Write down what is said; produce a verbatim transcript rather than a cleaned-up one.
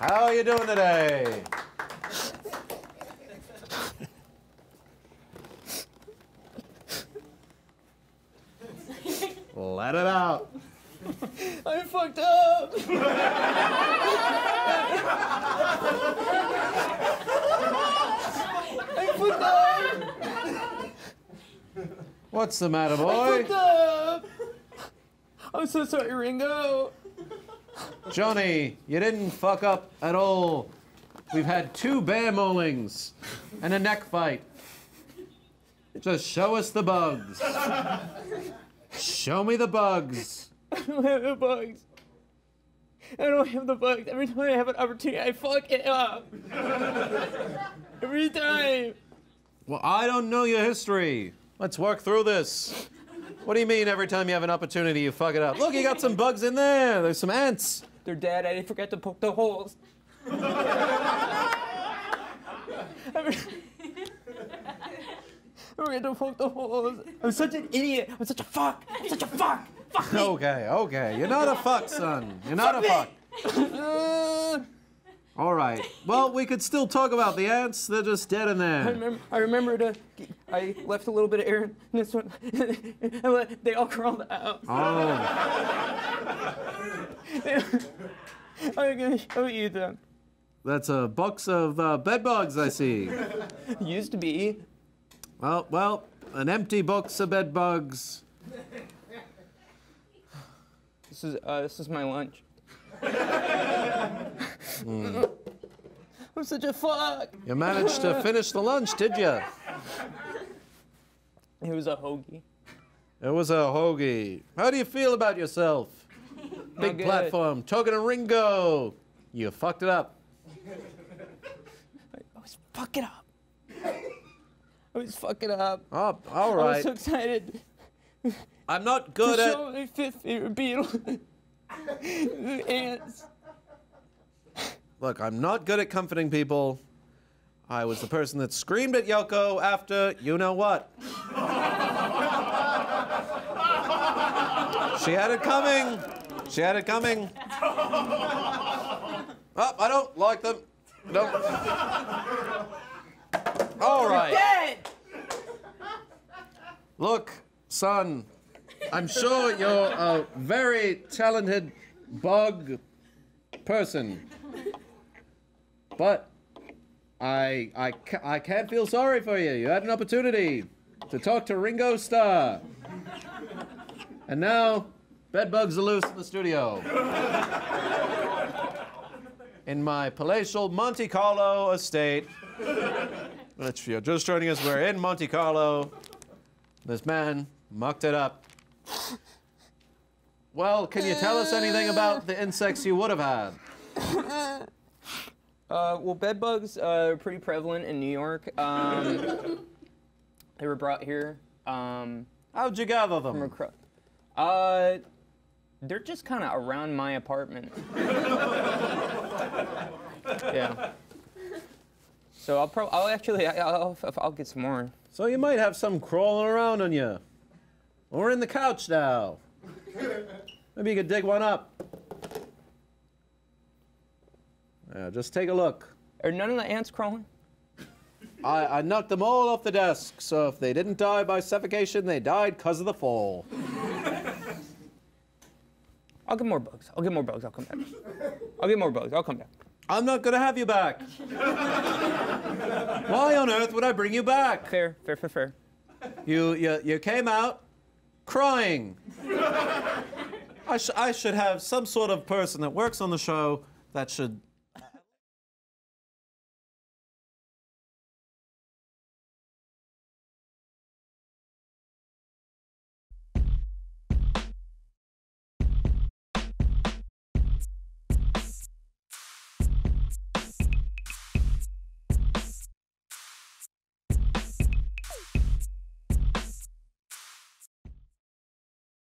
How are you doing today? Let it out. I'm fucked up. I'm fucked up. What's the matter, boy? I'm fucked up. I'm so sorry, Ringo. Johnny, you didn't fuck up at all. We've had two bear maulings and a neck fight. Just show us the bugs. Show me the bugs. I don't have the bugs. I don't have the bugs. Every time I have an opportunity, I fuck it up. Every time. Well, I don't know your history. Let's work through this. What do you mean every time you have an opportunity, you fuck it up? Look, you got some bugs in there. There's some ants. They're dead. I forgot to poke the holes. every... I forgot to poke the holes. I'm such an idiot. I'm such a fuck. I'm such a fuck. Fuck me. Okay, okay. You're not a fuck, son. You're not fuck a fuck. uh... All right. Well, we could still talk about the ants. They're just dead in there. I remember. I remembered. Uh, I left a little bit of air in this one. They all crawled out. Oh. I'm gonna show you them. That's a box of uh, bed bugs, I see. Used to be. Well, well, an empty box of bed bugs. This is uh, this is my lunch. Mm. I'm such a fuck. You managed to finish the lunch, did you? It was a hoagie. It was a hoagie. How do you feel about yourself? Not Big good. Platform, talking to Ringo. You fucked it up. I always fuck it up. I was fucking up. Oh, all right. I was so excited. I'm not good to at... show my fifth favorite beetle. Ants. Look, I'm not good at comforting people. I was the person that screamed at Yoko after you-know-what. She had it coming. She had it coming. Oh, I don't like them. Don't. All right. Look, son, I'm sure you're a very talented bug person, but I, I, ca I can't feel sorry for you. You had an opportunity to talk to Ringo Starr, and now bed bugs are loose in the studio. In my palatial Monte Carlo estate, which you're just joining us, we're in Monte Carlo. This man mucked it up. Well, can you tell us anything about the insects you would have had? Uh, well, bed bugs uh, are pretty prevalent in New York. Um, they were brought here. Um, How'd you gather them? From a uh, they're just kind of around my apartment. Yeah. So I'll probably, I'll actually, I'll, I'll get some more. So you might have some crawling around on you. We're in the couch now. Maybe you could dig one up. Yeah, just take a look. Are none of the ants crawling? I, I knocked them all off the desk, so if they didn't die by suffocation, they died because of the fall. I'll get more bugs. I'll get more bugs. I'll come back. I'll get more bugs. I'll come back. I'm not gonna have you back. Why on earth would I bring you back? Fair, fair, fair, fair. You, you, you came out crying. I, sh I should have some sort of person that works on the show that should